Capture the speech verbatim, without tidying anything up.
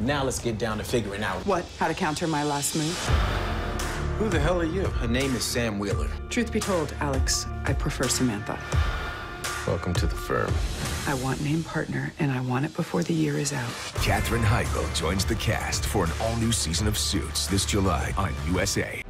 Now let's get down to figuring out what? How to counter my last move? Who the hell are you? Her name is Sam Wheeler. Truth be told, Alex, I prefer Samantha. Welcome to the firm. I want named partner, and I want it before the year is out. Katherine Heigl joins the cast for an all-new season of Suits this July on U S A.